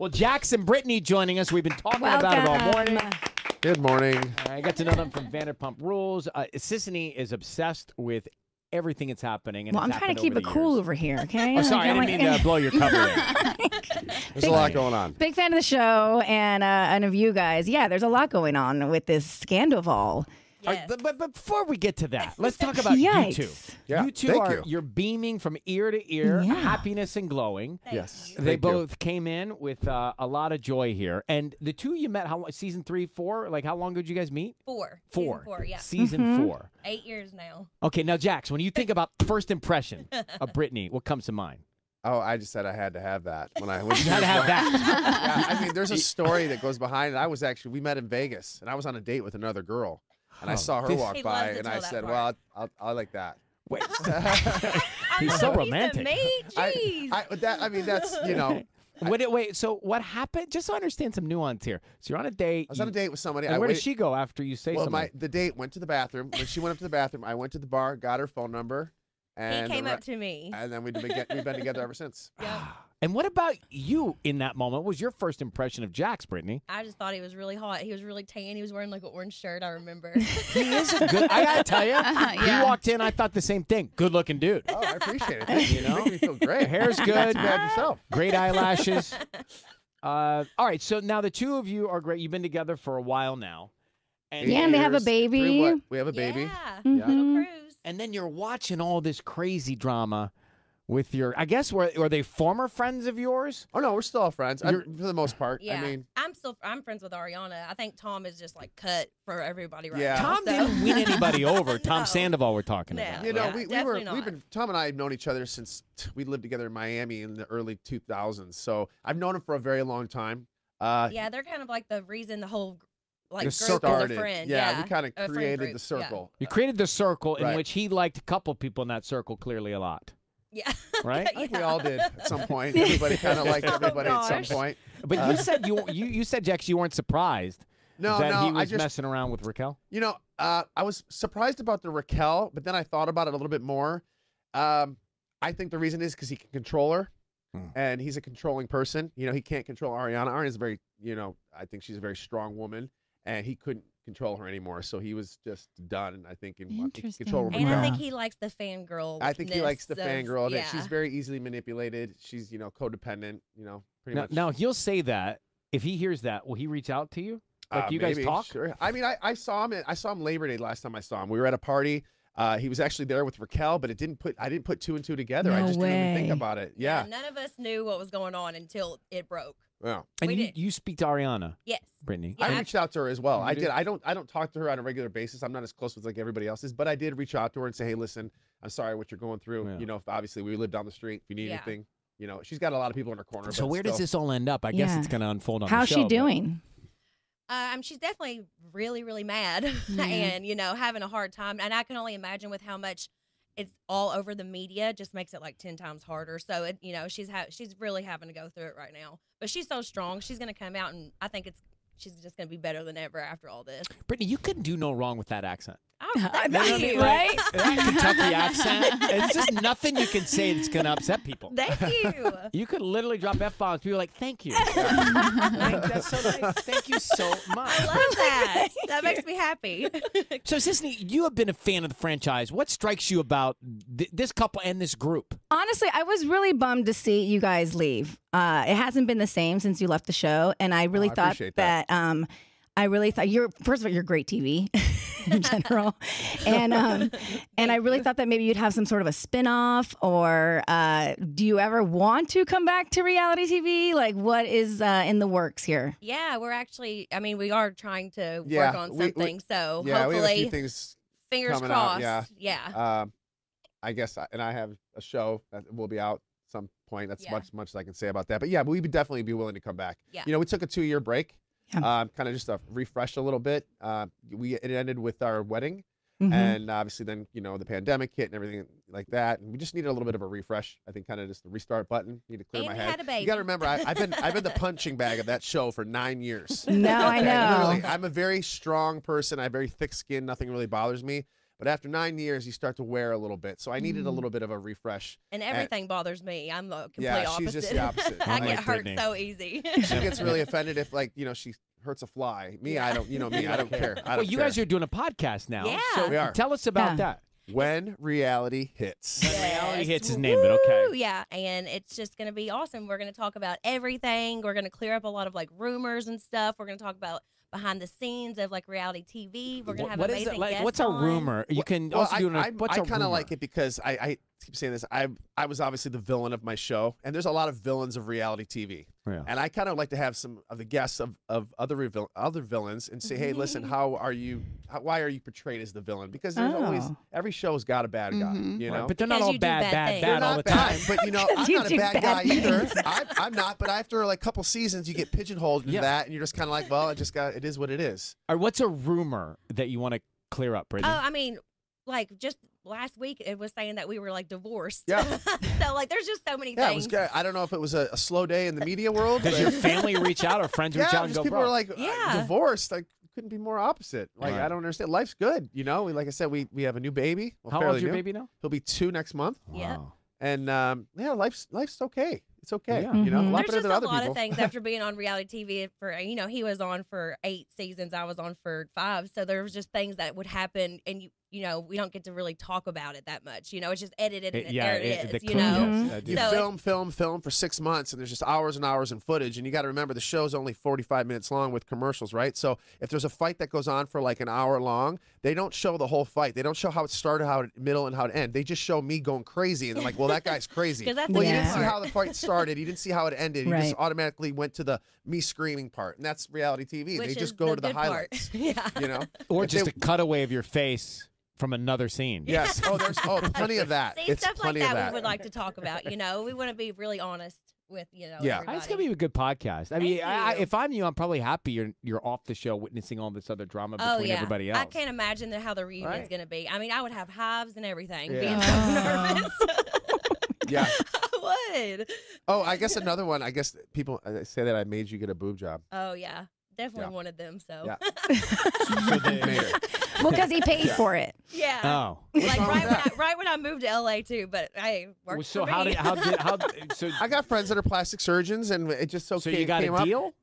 Well, Jax and Brittany joining us. We've been talking about it all morning. Good morning. I got to know them from Vanderpump Rules. Sissany is obsessed with everything that's happening. And well, I'm trying to keep it cool over here, okay? Oh, sorry, I didn't mean to blow your cover there. There's a lot going on. Big fan of the show and of you guys. Yeah, there's a lot going on with this Scandoval. Yes. But before we get to that, let's talk about you two. Yeah, you two you're beaming from ear to ear, happiness and glowing. Yes. They both came in with a lot of joy here. And the two you met, how season 3, 4? Like, how long did you guys meet? Four. Season 4, yeah. Season 4. 8 years now. Okay, now, Jax, when you think about first impression of Brittany, what comes to mind? Oh, I just said I had to have that when I was. You had to have that. Yeah, I mean, there's a story that goes behind it. We met in Vegas, and I was on a date with another girl. And I saw her walk by, and I said, well, I'll like that. Wait. He's so romantic. I mean, that's, you know. Wait, so what happened? Just so I understand some nuance here. So you're on a date. I was on a date with somebody. And where did she go after you say something? Well, the date went to the bathroom. When she went up to the bathroom, I went to the bar, got her phone number. And he came up to me. And then we've been together ever since. Yeah. And what about you in that moment? What was your first impression of Jax, Brittany? I just thought he was really hot. He was really tan. He was wearing like an orange shirt, I remember. He is a good, I gotta tell you. He walked in, I thought the same thing. Good looking dude. Oh, I appreciate it. You know? You feel great. Your hair's good. Great eyelashes. All right, so now the two of you are great. You've been together for a while now. And and they have a baby. We have a baby. Yeah, little Cruz. And then you're watching all this crazy drama with your, I guess, were they former friends of yours? Oh, no, we're still all friends for the most part. Yeah. I mean, I'm friends with Ariana. I think Tom is just like cut for everybody right now. Tom didn't win anybody over. Tom Sandoval we're talking about. You know, Tom and I have known each other since we lived together in Miami in the early 2000s. So I've known him for a very long time. Yeah, they're kind of like the reason the whole group started. As a friend. Yeah, we kind of created the circle. You created the circle in which he liked a couple people in that circle clearly a lot. Yeah. Right? I think we all did at some point. Everybody kind of liked everybody at some point. But you said, you said, Jax, you weren't surprised that he was messing around with Raquel? You know, I was surprised about the Raquel, but then I thought about it a little bit more. I think the reason is because he can control her. And he's a controlling person. You know, he can't control Ariana. Ariana's very, you know, I think she's a very strong woman. And he couldn't control her anymore, so he was just done. I think in control. And I think he likes the fangirl. I think he likes the fangirl. Yeah. She's very easily manipulated. She's codependent. Pretty much. Now he'll say that if he hears that, will he reach out to you? Like you guys talk? Sure. I mean, I saw him. I saw him Labor Day last time I saw him. We were at a party. He was actually there with Raquel, but I didn't put two and two together. I just didn't even think about it. Yeah. None of us knew what was going on until it broke. Wow. And you speak to Ariana. Yes. Brittany. Yeah. I reached out to her as well. I did. I don't talk to her on a regular basis. I'm not as close with like everybody else is, but I did reach out to her and say, hey, listen, I'm sorry what you're going through. Yeah. You know, if obviously we live down the street. If you need anything, you know, she's got a lot of people in her corner. So where does this all end up? I guess it's going to unfold on the show. How's she doing? She's definitely really, really mad and, you know, having a hard time. And I can only imagine with how much it's all over the media just makes it like 10 times harder. So, you know, she's really having to go through it right now. But she's so strong. She's going to come out, and I think she's just going to be better than ever after all this. Brittany, you couldn't do no wrong with that accent. Right? That Kentucky accent. It's just nothing you can say that's going to upset people. Thank you. You could literally drop F-bombs. People are like, thank you. Like, that's so nice. Thank you so much. I love that. That makes me happy. So, Sissany, you have been a fan of the franchise. What strikes you about this couple and this group? Honestly, I was really bummed to see you guys leave. It hasn't been the same since you left the show. And I really thought that I really thought first of all, you're great TV. In general, and I really thought that maybe you'd have some sort of a spin-off, or do you ever want to come back to reality TV? Like, what is in the works here? Yeah, we're actually, I mean, we are trying to work on something, so hopefully, we have a few things fingers crossed. Out, I guess, and I have a show that will be out at some point. That's much as I can say about that. But yeah, we would definitely be willing to come back. Yeah. You know, we took a 2-year break. Kind of just a refresh a little bit. It ended with our wedding, and obviously then, you know, the pandemic hit and everything like that, and we just needed a little bit of a refresh. I think kind of just the restart button. Need to clear my head. You got to remember, I've been the punching bag of that show for 9 years. No, I know. Literally, I'm a very strong person. I'm very thick-skinned. Nothing really bothers me. But after 9 years, you start to wear a little bit. So I needed a little bit of a refresh. And everything bothers me. I'm the complete opposite. Yeah, she's just the opposite. I get hurt so easy. She gets really offended if, like, you know, she hurts a fly. Me, I don't, you know, me, I don't care. I don't well, you care. Guys are doing a podcast now. Yeah. So we are. Tell us about that. When Reality Hits. Yes. When Reality Hits is named it, okay. Yeah, and it's just going to be awesome. We're going to talk about everything. We're going to clear up a lot of, like, rumors and stuff. We're going to talk about behind the scenes of, like, reality TV. We're going to have amazing guests on. What's a rumor? You can also do an... I kind of like it because I keep saying this. I was obviously the villain of my show, and there's a lot of villains of reality TV. Yeah. And I kind of like to have some of the guests of other villains and say, hey, listen, how are you... why are you portrayed as the villain? Because there's always... every show's got a bad guy, you know? Right, but they're not all bad all the time. But, you know, I'm not a bad guy either. I'm not, but after, like, a couple seasons, you get pigeonholed into that, and you're just kind of like, well, it is what it is. All right, what's a rumor that you want to clear up, Brittany? Oh, I mean, like, just... last week, it was saying that we were, like, divorced. Yeah. So, like, there's just so many things. It was good. I don't know if it was a slow day in the media world. Does your family reach out or friends reach out and go, bro? People are like, divorced. Like, couldn't be more opposite. Like, I don't understand. Life's good, you know? Like I said, we have a new baby. Well, how old is your baby now? He'll be 2 next month. Yeah. Wow. And, yeah, life's okay. It's okay, you know. A lot better than other people. There's just a lot of things after being on reality TV for, you know, he was on for 8 seasons. I was on for 5. So there was just things that would happen, and you know, we don't get to really talk about it that much. You know, it's just edited and there it is, you know. You film for 6 months, and there's just hours and hours in footage. And you got to remember, the show's only 45 minutes long with commercials, right? So if there's a fight that goes on for like an hour long, they don't show the whole fight. They don't show how it started, how it middle, and how it ended. They just show me going crazy, and they're like, well, that guy's crazy. Well, you didn't see how the fight started. You didn't see how it ended. You just automatically went to the me screaming part. And that's reality TV. Which they just go to the highlights. You know? Or if just a cutaway of your face from another scene. Yes. There's plenty of that. See, it's stuff like that we would like to talk about, you know. We want to be really honest with, you know, everybody. It's going to be a good podcast. I mean, if I'm you, I'm probably happy you're off the show witnessing all this other drama between everybody else. I can't imagine how the reunion's going to be. I mean, I would have hives and everything being so nervous. I would. Oh, I guess another one. I guess people say that I made you get a boob job. Oh, yeah. Definitely wanted them, so. Yeah. So they made it. Well, because he paid for it. Yeah. Oh. Like right when I moved to LA too, but I worked. So for me. So I got friends that are plastic surgeons, and it just so you got a deal.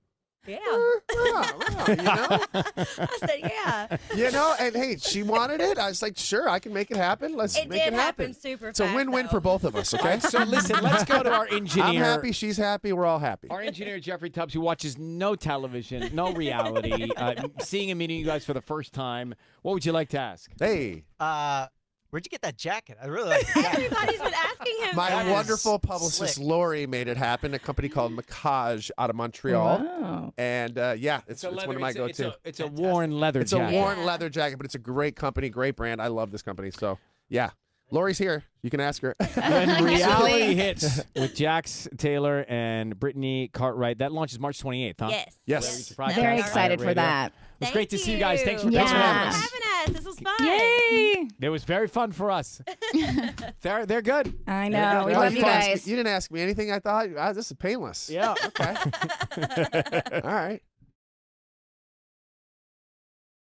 Yeah. You know? I said, yeah. You know, and hey, she wanted it. I was like, sure, I can make it happen. Let's make it happen. It did happen super fast. It's a win-win for both of us, okay? So listen, let's go to our engineer. I'm happy, she's happy, we're all happy. Our engineer, Jeffrey Tubbs, who watches no television, no reality, seeing and meeting you guys for the first time. What would you like to ask? Hey. Where'd you get that jacket? I really like that jacket. Everybody's been asking him. My wonderful publicist, Lori, made it happen. A company called Makage out of Montreal. Wow. And yeah, it's one of my go-to. It's a worn leather jacket. It's a worn leather jacket, but it's a great company, great brand. I love this company. So yeah, Lori's here. You can ask her. When Reality Hits with Jax Taylor and Brittany Cartwright. That launches March 28th, huh? Yes. Yes. Very excited for that. It's great to see you guys. Thanks for having us. This was fun. Yay! It was very fun for us. They're good. I know. We love you guys. You didn't ask me anything. I thought this is painless. Yeah. Okay. All right.